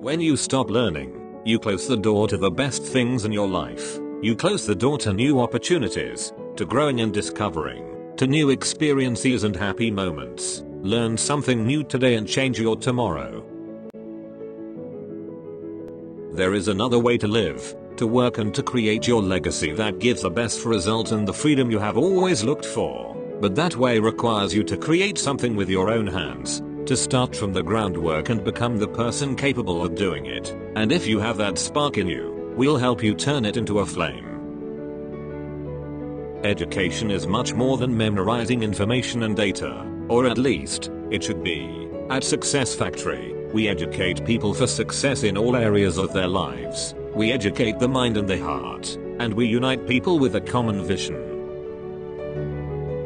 When you stop learning, you close the door to the best things in your life. You close the door to new opportunities, to growing and discovering, to new experiences and happy moments. Learn something new today and change your tomorrow. There is another way to live, to work and to create your legacy that gives the best result and the freedom you have always looked for. But that way requires you to create something with your own hands, to start from the groundwork and become the person capable of doing it. And if you have that spark in you, we'll help you turn it into a flame. Education is much more than memorizing information and data, or at least, it should be. At Success Factory, we educate people for success in all areas of their lives. We educate the mind and the heart, and we unite people with a common vision.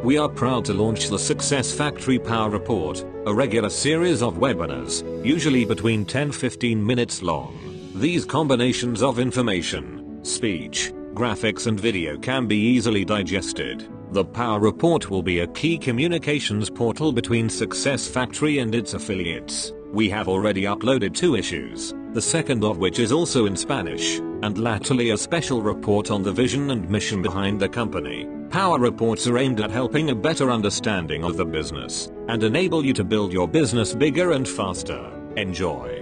We are proud to launch the Success Factory Power Report, a regular series of webinars, usually between 10-15 minutes long. These combinations of information, speech, graphics and video can be easily digested. The Power Report will be a key communications portal between Success Factory and its affiliates. We have already uploaded 2 issues, the second of which is also in Spanish, and latterly a special report on the vision and mission behind the company. Power Reports are aimed at helping a better understanding of the business, and enable you to build your business bigger and faster. Enjoy.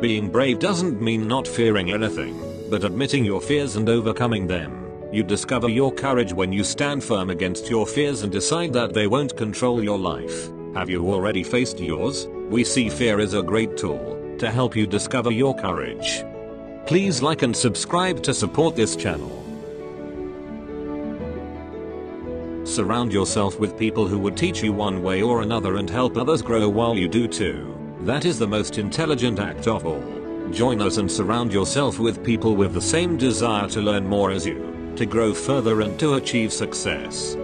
Being brave doesn't mean not fearing anything, but admitting your fears and overcoming them. You discover your courage when you stand firm against your fears and decide that they won't control your life. Have you already faced yours? We see fear as a great tool to help you discover your courage. Please like and subscribe to support this channel. Surround yourself with people who would teach you one way or another and help others grow while you do too. That is the most intelligent act of all. Join us and surround yourself with people with the same desire to learn more as you, to grow further and to achieve success.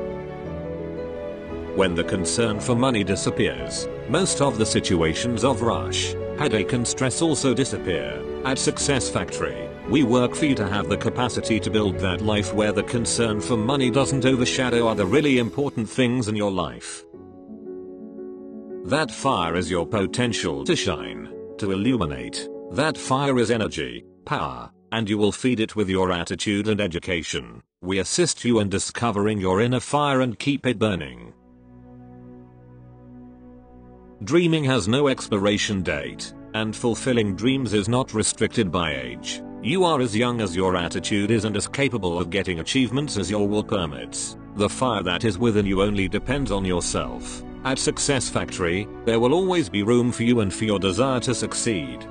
When the concern for money disappears, most of the situations of rush, headache and stress also disappear. At Success Factory, we work for you to have the capacity to build that life where the concern for money doesn't overshadow other really important things in your life. That fire is your potential to shine, to illuminate. That fire is energy, power, and you will feed it with your attitude and education. We assist you in discovering your inner fire and keep it burning. Dreaming has no expiration date, and fulfilling dreams is not restricted by age. You are as young as your attitude is and as capable of getting achievements as your will permits. The fire that is within you only depends on yourself. At Success Factory, there will always be room for you and for your desire to succeed.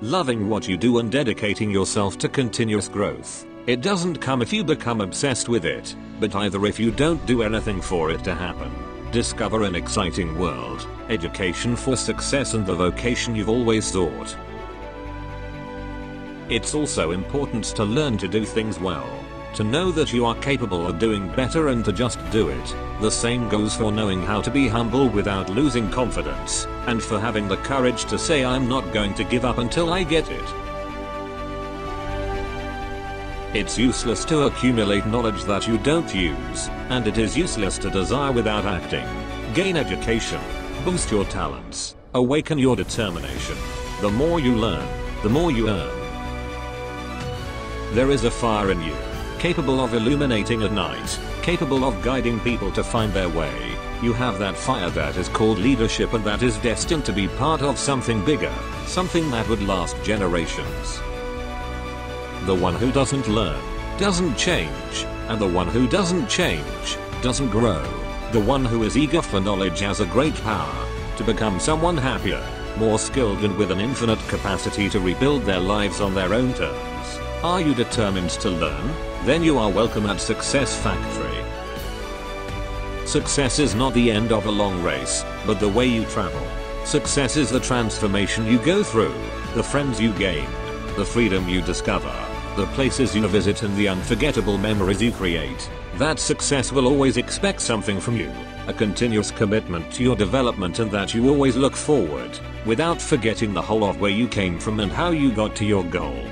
Loving what you do and dedicating yourself to continuous growth. It doesn't come if you become obsessed with it, but either if you don't do anything for it to happen. Discover an exciting world, education for success and the vocation you've always sought. It's also important to learn to do things well, to know that you are capable of doing better and to just do it. The same goes for knowing how to be humble without losing confidence, and for having the courage to say I'm not going to give up until I get it. It's useless to accumulate knowledge that you don't use, and it is useless to desire without acting. Gain education, boost your talents, awaken your determination. The more you learn, the more you earn. There is a fire in you, capable of illuminating at night, capable of guiding people to find their way. You have that fire that is called leadership and that is destined to be part of something bigger, something that would last generations. The one who doesn't learn, doesn't change, and the one who doesn't change, doesn't grow. The one who is eager for knowledge has a great power to become someone happier, more skilled and with an infinite capacity to rebuild their lives on their own terms. Are you determined to learn? Then you are welcome at Success Factory. Success is not the end of a long race, but the way you travel. Success is the transformation you go through, the friends you gain, the freedom you discover, the places you visit and the unforgettable memories you create. That success will always expect something from you, a continuous commitment to your development and that you always look forward, without forgetting the whole of where you came from and how you got to your goal.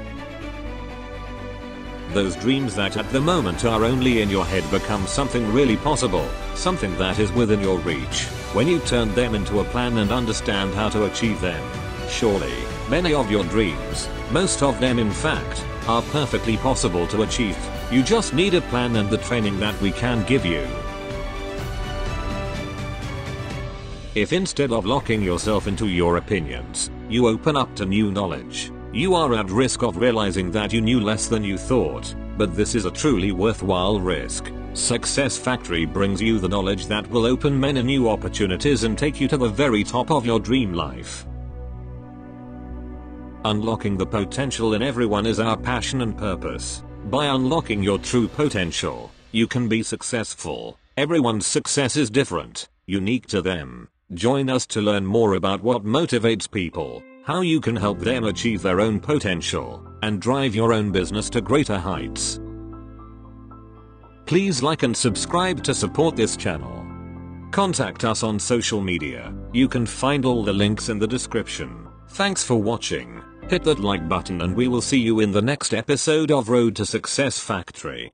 Those dreams that at the moment are only in your head become something really possible, something that is within your reach, when you turn them into a plan and understand how to achieve them. Surely, many of your dreams, most of them in fact, are perfectly possible to achieve. You just need a plan and the training that we can give you. If instead of locking yourself into your opinions, you open up to new knowledge, you are at risk of realizing that you knew less than you thought, but this is a truly worthwhile risk. Success Factory brings you the knowledge that will open many new opportunities and take you to the very top of your dream life. Unlocking the potential in everyone is our passion and purpose. By unlocking your true potential, you can be successful. Everyone's success is different, unique to them. Join us to learn more about what motivates people, how you can help them achieve their own potential, and drive your own business to greater heights. Please like and subscribe to support this channel. Contact us on social media. You can find all the links in the description. Thanks for watching. Hit that like button and we will see you in the next episode of Road to Success Factory.